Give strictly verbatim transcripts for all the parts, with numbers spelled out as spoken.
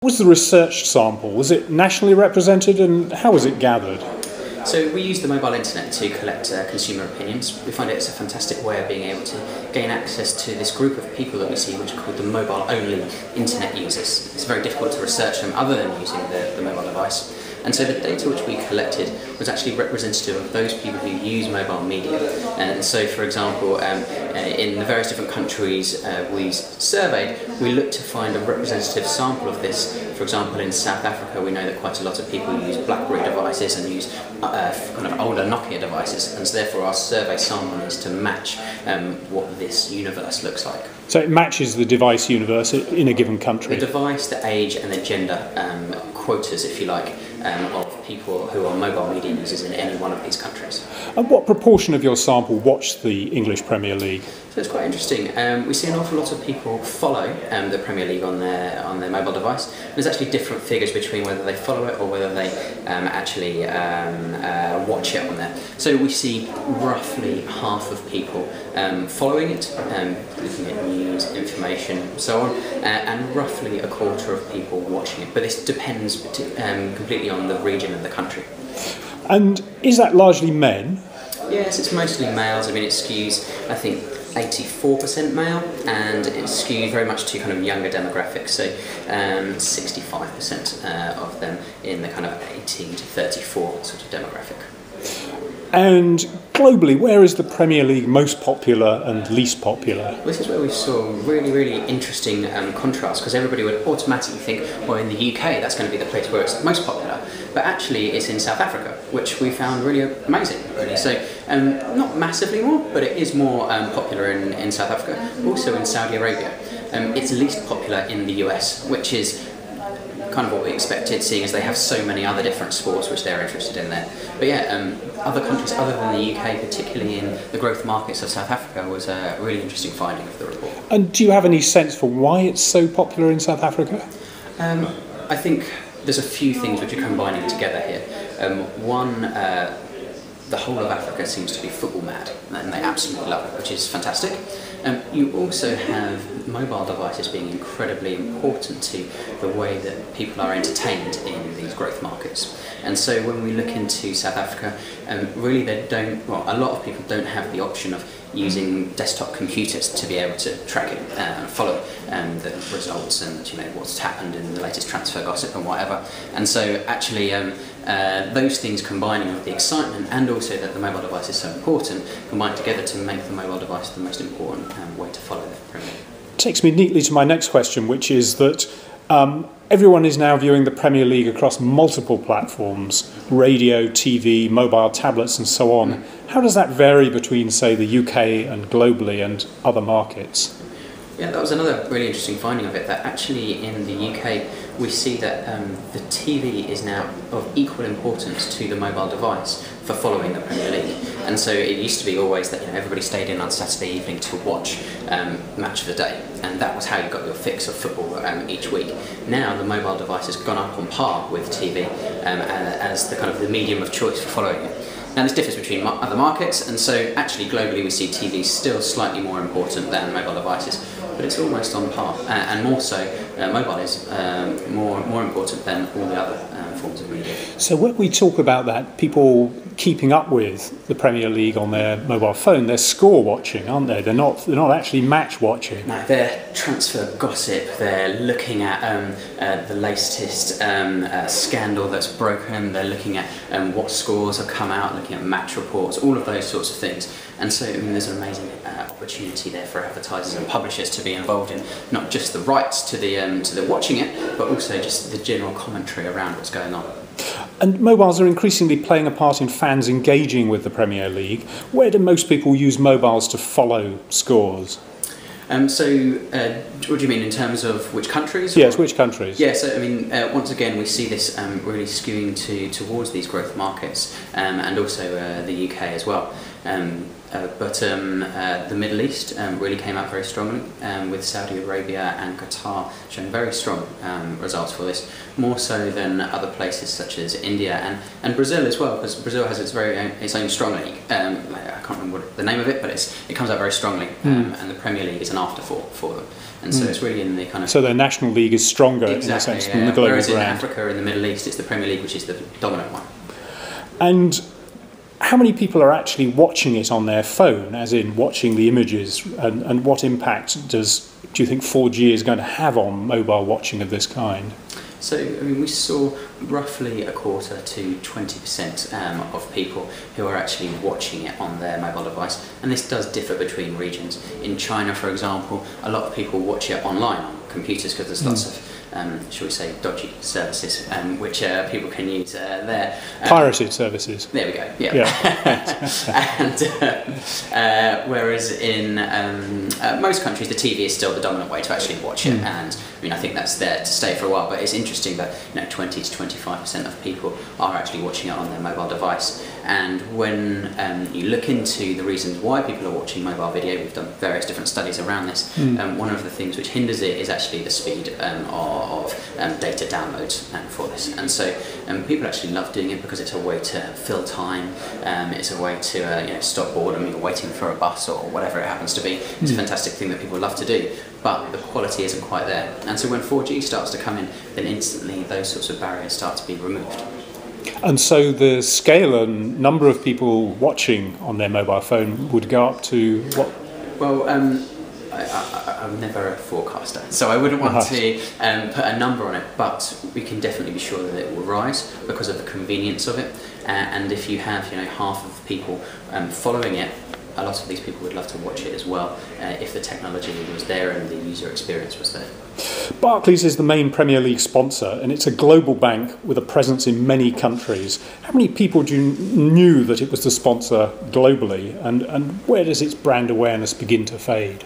What was the research sample? Was it nationally represented and how was it gathered? So we use the mobile internet to collect uh, consumer opinions. We find it as a fantastic way of being able to gain access to this group of people that we see, which are called the mobile-only internet users. It's very difficult to research them other than using the, the mobile device. And so the data which we collected was actually representative of those people who use mobile media. And so, for example, um, in the various different countries uh, we surveyed, we looked to find a representative sample of this. For example, in South Africa, we know that quite a lot of people use BlackBerry devices and use uh, kind of older Nokia devices, and so therefore our survey sample is to match um, what this universe looks like. So it matches the device universe in a given country? The device, the age and the gender um, quotas, if you like, um, of people who are mobile media users in any one of these countries. And what proportion of your sample watched the English Premier League? So it's quite interesting. Um, we see an awful lot of people follow um, the Premier League on their on their mobile device. There's actually different figures between whether they follow it or whether they um, actually um, uh, watch it on there. So we see roughly half of people um, following it, um, looking at news, information, so on, uh, and roughly a quarter of people watching it. But this depends um, completely on the region of the country. And is that largely men? Yes, it's mostly males. I mean, it skews, I think, eighty-four percent male, and it skewed very much to kind of younger demographics, so um, sixty-five percent uh, of them in the kind of eighteen to thirty-four sort of demographic. And globally, where is the Premier League most popular and least popular? Well, this is where we saw really, really interesting um, contrasts, because everybody would automatically think, well, in the U K, that's going to be the place where it's most popular. But actually, it's in South Africa, which we found really amazing, really. So, um, not massively more, but it is more um, popular in, in South Africa, also in Saudi Arabia. Um, it's least popular in the U S, which is kind of what we expected, seeing as they have so many other different sports which they're interested in there. But yeah, um, other countries other than the U K, particularly in the growth markets of South Africa, was a really interesting finding of the report. And do you have any sense for why it's so popular in South Africa? Um, I think there's a few things which are combining together here. Um, one, uh, the whole of Africa seems to be football mad, and they absolutely love it, which is fantastic. Um, you also have mobile devices being incredibly important to the way that people are entertained in these growth markets. And so when we look into South Africa, um, really they don't, well, a lot of people don't have the option of using desktop computers to be able to track it uh, and follow um, the results and, you know, what's happened in the latest transfer gossip and whatever. And so actually um, uh, those things combining with the excitement and also that the mobile device is so important combined together to make the mobile device the most important um, way to follow the Premier League. Takes me neatly to my next question, which is that um, everyone is now viewing the Premier League across multiple platforms, radio, T V, mobile tablets and so on. Mm. How does that vary between, say, the U K and globally and other markets? Yeah, that was another really interesting finding of it, that actually in the U K we see that um, the T V is now of equal importance to the mobile device for following the Premier League. And so it used to be always that, you know, everybody stayed in on Saturday evening to watch um, Match of the Day, and that was how you got your fix of football um, each week. Now the mobile device has gone up on par with T V um, as the kind of the medium of choice for following it. Now this differs between other markets, and so actually globally we see T V still slightly more important than mobile devices, but it's almost on par, uh, and more so uh, mobile is um, more, more important than all the other uh, forms of media. So when we talk about that, people keeping up with the Premier League on their mobile phone, they're score watching, aren't they? They're not, they're not actually match watching. No, they're transfer gossip, they're looking at um, uh, the latest um, uh, scandal that's broken, they're looking at um, what scores have come out, looking at match reports, all of those sorts of things. And so I mean, there's an amazing uh, opportunity there for advertisers and publishers to be involved in not just the rights to the um, to the watching it, but also just the general commentary around what's going on. And mobiles are increasingly playing a part in fans engaging with the Premier League. Where do most people use mobiles to follow scores? Um, so, uh, what do you mean in terms of which countries? Yes, which countries? Yes, yeah, so, I mean, uh, once again, we see this um, really skewing to towards these growth markets um, and also uh, the U K as well. Um, Uh, but um, uh, the Middle East um, really came out very strongly, um, with Saudi Arabia and Qatar showing very strong um, results for this, more so than other places such as India and, and Brazil as well, because Brazil has its very own, its own strong league. Um, I can't remember what the name of it, but it's, it comes out very strongly, um, mm. and the Premier League is an afterthought for them. And so mm. it's really in the kind of... So the national league is stronger, exactly, in a sense, yeah, than the global brand. Whereas in Africa and the Middle East, it's the Premier League which is the dominant one. And how many people are actually watching it on their phone, as in watching the images, and, and what impact does do you think four G is going to have on mobile watching of this kind? So, I mean, we saw roughly a quarter to twenty percent um, of people who are actually watching it on their mobile device, and this does differ between regions. In China, for example, a lot of people watch it online on computers because there's lots mm. of Um, shall we say, dodgy services, um, which uh, people can use uh, there. Um, Pirated services. There we go, yeah. yeah. and, uh, uh, whereas in um, uh, most countries, the T V is still the dominant way to actually watch it, mm. and I mean, I think that's there to stay for a while, but it's interesting that, you know, twenty to twenty-five percent of people are actually watching it on their mobile device. And when um, you look into the reasons why people are watching mobile video, we've done various different studies around this, mm. um, one of the things which hinders it is actually the speed um, of of um, data downloads um, for this. And so um, people actually love doing it because it's a way to fill time, um, it's a way to uh, you know, stop boredom. You're waiting for a bus or whatever it happens to be. It's a fantastic thing that people love to do, but the quality isn't quite there. And so when four G starts to come in, then instantly those sorts of barriers start to be removed. And so the scale and number of people watching on their mobile phone would go up to what? Well, um, I, I, I'm never a forecaster, so I wouldn't want uh-huh. to um, put a number on it, but we can definitely be sure that it will rise because of the convenience of it, uh, and if you have, you know, half of the people um, following it, a lot of these people would love to watch it as well, uh, if the technology was there and the user experience was there. Barclays is the main Premier League sponsor, and it's a global bank with a presence in many countries. How many people do you knew that it was the sponsor globally, and, and where does its brand awareness begin to fade?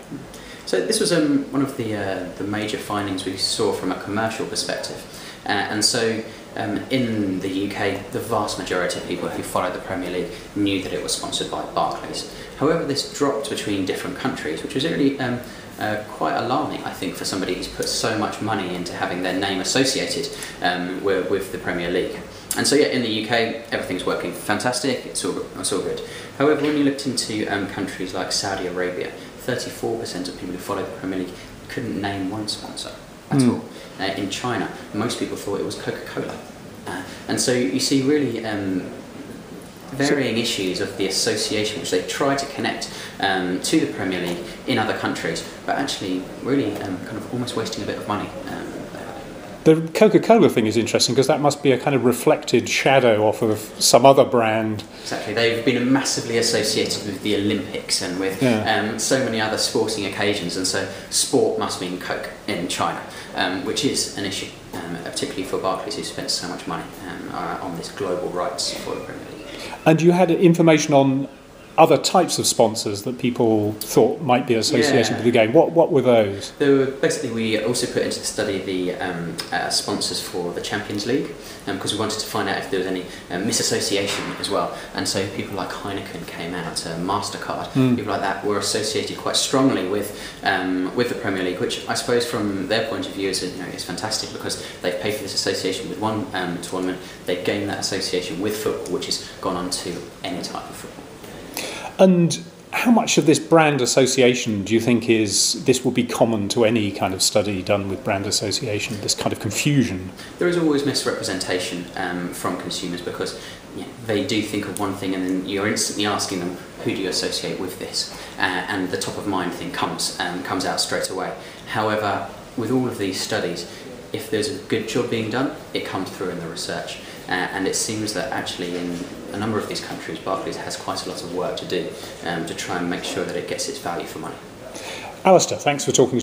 So this was um, one of the, uh, the major findings we saw from a commercial perspective. Uh, and so um, in the U K, the vast majority of people who followed the Premier League knew that it was sponsored by Barclays. However, this dropped between different countries, which was really um, uh, quite alarming, I think, for somebody who's put so much money into having their name associated um, with, with the Premier League. And so, yeah, in the U K, everything's working fantastic, it's all, it's all good. However, when you looked into um, countries like Saudi Arabia, thirty-four percent of people who followed the Premier League couldn't name one sponsor at mm. all. Uh, in China, most people thought it was Coca-Cola. Uh, and so you see really um, varying issues of the association which they try to connect um, to the Premier League in other countries, but actually really um, kind of almost wasting a bit of money. Um, the Coca-Cola thing is interesting because that must be a kind of reflected shadow off of some other brand. Exactly, they've been massively associated with the Olympics and with yeah. um, so many other sporting occasions, and so sport must mean Coke in China, um, which is an issue, um, particularly for Barclays, who spent so much money um, uh, on this global rights for the Premier League. And you had information on other types of sponsors that people thought might be associated yeah. with the game. What what were those? There were, basically, we also put into the study the um, uh, sponsors for the Champions League, because um, we wanted to find out if there was any uh, misassociation as well. And so people like Heineken came out, uh, Mastercard, mm. people like that were associated quite strongly with um, with the Premier League, which I suppose from their point of view is, you know, is fantastic, because they've paid for this association with one um, tournament, they've gained that association with football, which has gone on to any type of football. And how much of this brand association do you think is, this will be common to any kind of study done with brand association, this kind of confusion? There is always misrepresentation um, from consumers, because you know, they do think of one thing and then you're instantly asking them, who do you associate with this? Uh, and the top of mind thing comes, um, comes out straight away. However, with all of these studies, if there's a good job being done, it comes through in the research. Uh, and it seems that actually in a number of these countries, Barclays has quite a lot of work to do um, to try and make sure that it gets its value for money. Alistair, thanks for talking to us.